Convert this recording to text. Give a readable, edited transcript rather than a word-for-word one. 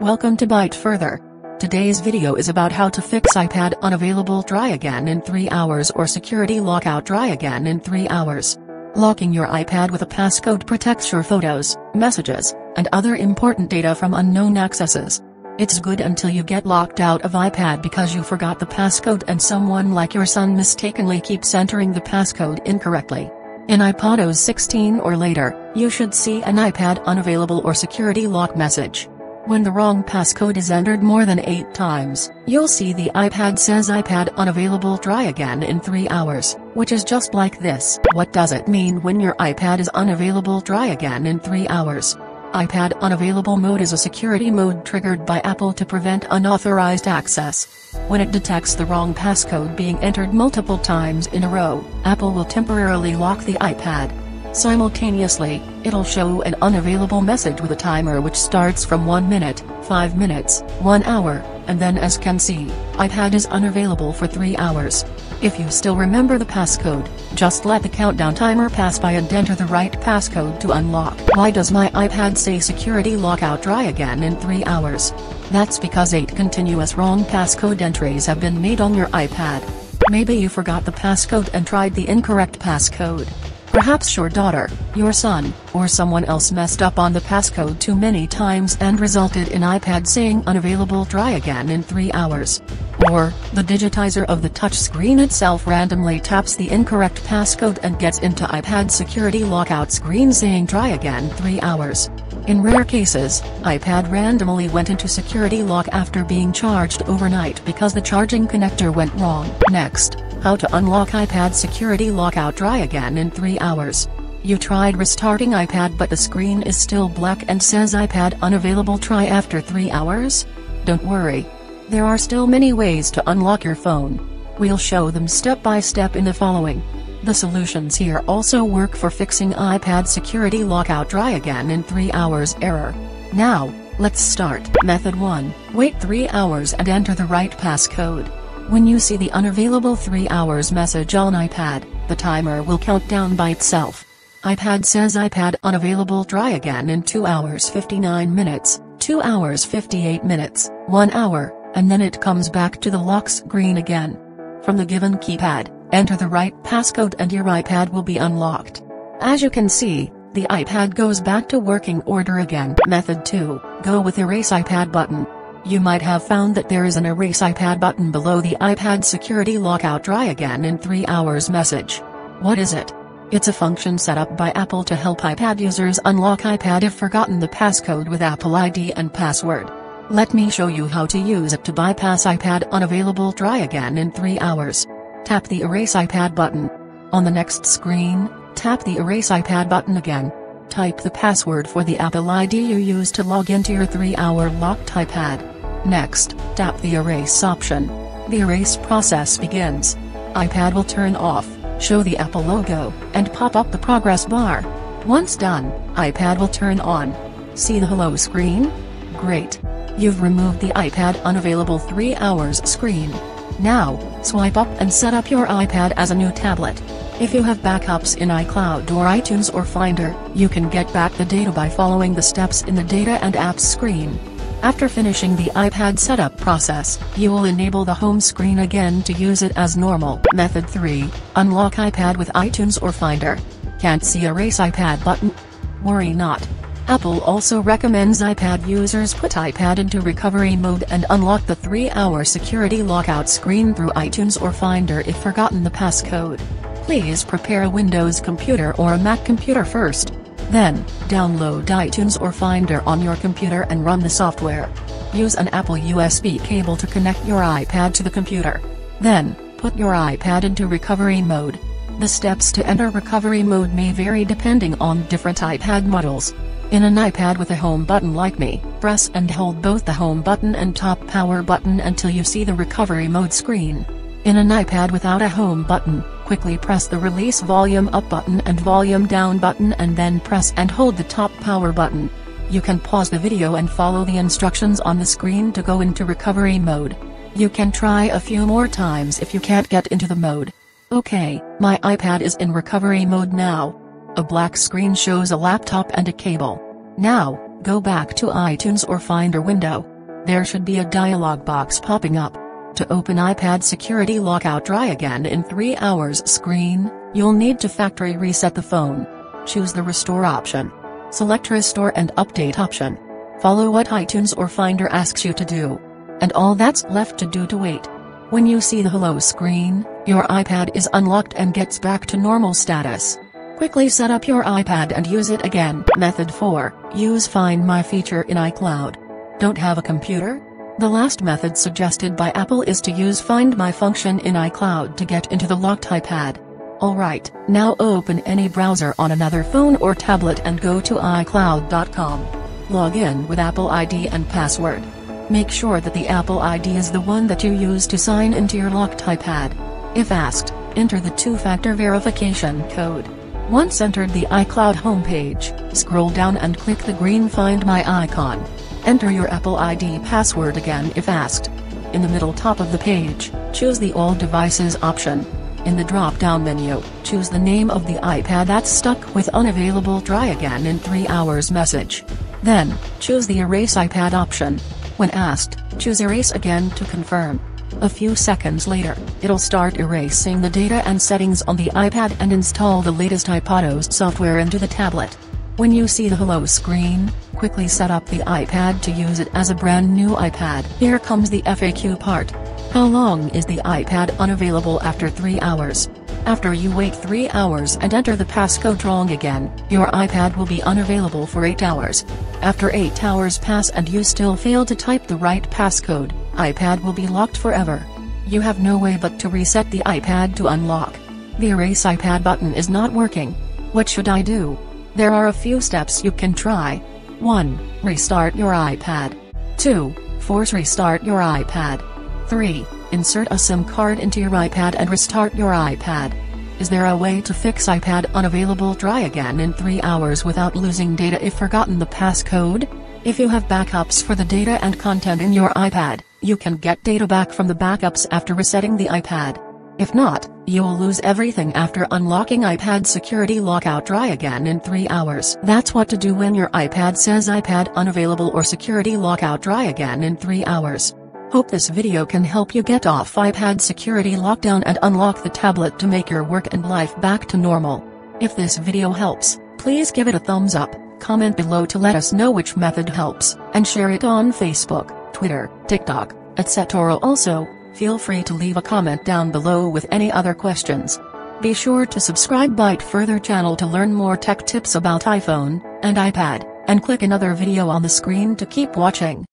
Welcome to Byte Further. Today's video is about how to fix iPad unavailable try again in 3 hours or security lockout try again in 3 hours. Locking your iPad with a passcode protects your photos, messages, and other important data from unknown accesses. It's good until you get locked out of iPad because you forgot the passcode and someone like your son mistakenly keeps entering the passcode incorrectly. In iPadOS 16 or later, you should see an iPad unavailable or security lock message. When the wrong passcode is entered more than 8 times, you'll see the iPad says iPad unavailable try again in 3 hours, which is just like this. What does it mean when your iPad is unavailable try again in 3 hours? iPad unavailable mode is a security mode triggered by Apple to prevent unauthorized access. When it detects the wrong passcode being entered multiple times in a row, Apple will temporarily lock the iPad. Simultaneously, it'll show an unavailable message with a timer which starts from 1 minute, 5 minutes, 1 hour, and then as can see, iPad is unavailable for 3 hours. If you still remember the passcode, just let the countdown timer pass by and enter the right passcode to unlock. Why does my iPad say security lockout try again in 3 hours? That's because 8 continuous wrong passcode entries have been made on your iPad. Maybe you forgot the passcode and tried the incorrect passcode. Perhaps your daughter, your son, or someone else messed up on the passcode too many times and resulted in iPad saying unavailable try again in 3 hours. Or, the digitizer of the touchscreen itself randomly taps the incorrect passcode and gets into iPad security lockout screen saying try again 3 hours. In rare cases, iPad randomly went into security lock after being charged overnight because the charging connector went wrong. Next, how to unlock iPad security lockout try again in 3 hours. You tried restarting iPad but the screen is still black and says iPad unavailable try after 3 hours? Don't worry. There are still many ways to unlock your phone. We'll show them step by step in the following. The solutions here also work for fixing iPad security lockout try again in 3 hours error. Now, let's start. Method 1. Wait 3 hours and enter the right passcode. When you see the unavailable 3 hours message on iPad, the timer will count down by itself. iPad says iPad unavailable try again in 2 hours 59 minutes, 2 hours 58 minutes, 1 hour, and then it comes back to the lock screen again. From the given keypad, enter the right passcode and your iPad will be unlocked. As you can see, the iPad goes back to working order again. Method 2. Go with Erase iPad button. You might have found that there is an Erase iPad button below the iPad security lockout try again in 3 hours message. What is it? It's a function set up by Apple to help iPad users unlock iPad if forgotten the passcode with Apple ID and password. Let me show you how to use it to bypass iPad unavailable try again in 3 hours. Tap the Erase iPad button. On the next screen, tap the Erase iPad button again. Type the password for the Apple ID you used to log into your 3-hour locked iPad. Next, tap the Erase option. The erase process begins. iPad will turn off, show the Apple logo, and pop up the progress bar. Once done, iPad will turn on. See the hello screen? Great! You've removed the iPad unavailable 3 hours screen. Now, swipe up and set up your iPad as a new tablet. If you have backups in iCloud or iTunes or Finder, you can get back the data by following the steps in the Data and Apps screen. After finishing the iPad setup process, you will enable the home screen again to use it as normal. Method 3. Unlock iPad with iTunes or Finder. Can't see Erase iPad button? Worry not. Apple also recommends iPad users put iPad into recovery mode and unlock the 3-hour security lockout screen through iTunes or Finder if forgotten the passcode. Please prepare a Windows computer or a Mac computer first. Then, download iTunes or Finder on your computer and run the software. Use an Apple USB cable to connect your iPad to the computer. Then, put your iPad into recovery mode. The steps to enter recovery mode may vary depending on different iPad models. In an iPad with a home button like me, press and hold both the home button and top power button until you see the recovery mode screen. In an iPad without a home button, quickly press the release volume up button and volume down button and then press and hold the top power button. You can pause the video and follow the instructions on the screen to go into recovery mode. You can try a few more times if you can't get into the mode. Okay, my iPad is in recovery mode now. A black screen shows a laptop and a cable. Now, Go back to iTunes or Finder window. There should be a dialog box popping up. To open iPad security lockout try again in 3 hours screen, you'll need to factory reset the phone. Choose the restore option. Select restore and update option. Follow what iTunes or Finder asks you to do. And all that's left to do to wait. When you see the hello screen, your iPad is unlocked and gets back to normal status. Quickly set up your iPad and use it again. Method 4. Use Find My feature in iCloud. Don't have a computer? The last method suggested by Apple is to use Find My function in iCloud to get into the locked iPad. Alright, now open any browser on another phone or tablet and go to iCloud.com. Log in with Apple ID and password. Make sure that the Apple ID is the one that you use to sign into your locked iPad. If asked, enter the two-factor verification code. Once entered the iCloud homepage, scroll down and click the green Find My icon. Enter your Apple ID password again if asked. In the middle top of the page, choose the All Devices option. In the drop-down menu, choose the name of the iPad that's stuck with unavailable try again in 3 hours message. Then, choose the Erase iPad option. When asked, choose Erase again to confirm. A few seconds later, it'll start erasing the data and settings on the iPad and install the latest iPadOS software into the tablet. When you see the hello screen, quickly set up the iPad to use it as a brand new iPad. Here comes the FAQ part. How long is the iPad unavailable after 3 hours? After you wait 3 hours and enter the passcode wrong again, your iPad will be unavailable for 8 hours. After 8 hours pass and you still fail to type the right passcode, iPad will be locked forever. You have no way but to reset the iPad to unlock. The Erase iPad button is not working. What should I do? There are a few steps you can try. 1. Restart your iPad. 2. Force restart your iPad. 3. Insert a SIM card into your iPad and restart your iPad. Is there a way to fix iPad unavailable try again in 3 hours without losing data if forgotten the passcode? If you have backups for the data and content in your iPad, you can get data back from the backups after resetting the iPad. If not, you'll lose everything after unlocking iPad security lockout try again in 3 hours. That's what to do when your iPad says iPad unavailable or security lockout try again in 3 hours. Hope this video can help you get off iPad security lockdown and unlock the tablet to make your work and life back to normal. If this video helps, please give it a thumbs up, comment below to let us know which method helps, and share it on Facebook, Twitter, TikTok, etc. Also, feel free to leave a comment down below with any other questions. Be sure to subscribe Byte Further channel to learn more tech tips about iPhone and iPad, and click another video on the screen to keep watching.